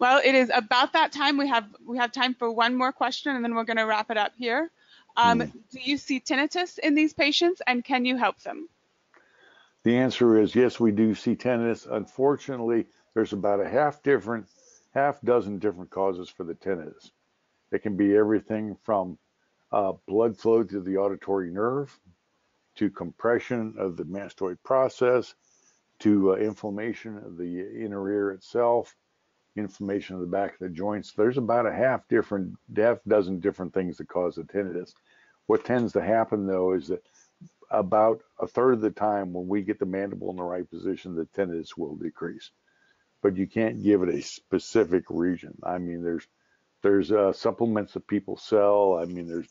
Well, it is about that time. We have we have time for one more question, and then we're going to wrap it up here. Um, mm. Do you see tinnitus in these patients, and can you help them? The answer is yes, we do see tinnitus. Unfortunately, there's about a half different, half dozen different causes for the tinnitus. It can be everything from uh, blood flow to the auditory nerve, to compression of the mastoid process, to uh, inflammation of the inner ear itself, inflammation of the back of the joints. There's about a half different, half dozen different things that cause the tinnitus. What tends to happen though is that about a third of the time when we get the mandible in the right position, the tinnitus will decrease. But you can't give it a specific region. I mean, there's there's uh, supplements that people sell. I mean, there's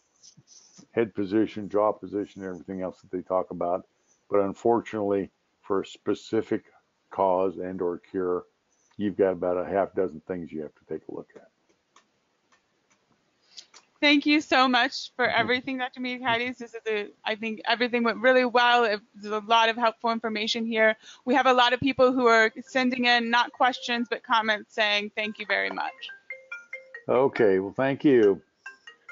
head position, jaw position, everything else that they talk about. But unfortunately, for a specific cause and or cure, you've got about a half dozen things you have to take a look at. Thank you so much for everything, Doctor Mitakides. This is a, I think everything went really well. There's a lot of helpful information here. We have a lot of people who are sending in not questions, but comments saying thank you very much. Okay, well, thank you.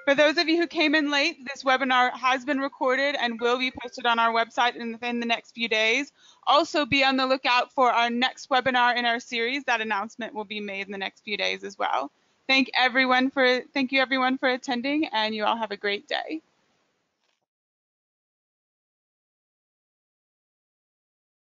For those of you who came in late, this webinar has been recorded and will be posted on our website in, within the next few days. Also be on the lookout for our next webinar in our series. That announcement will be made in the next few days as well. Thank everyone for, thank you everyone for attending, and you all have a great day.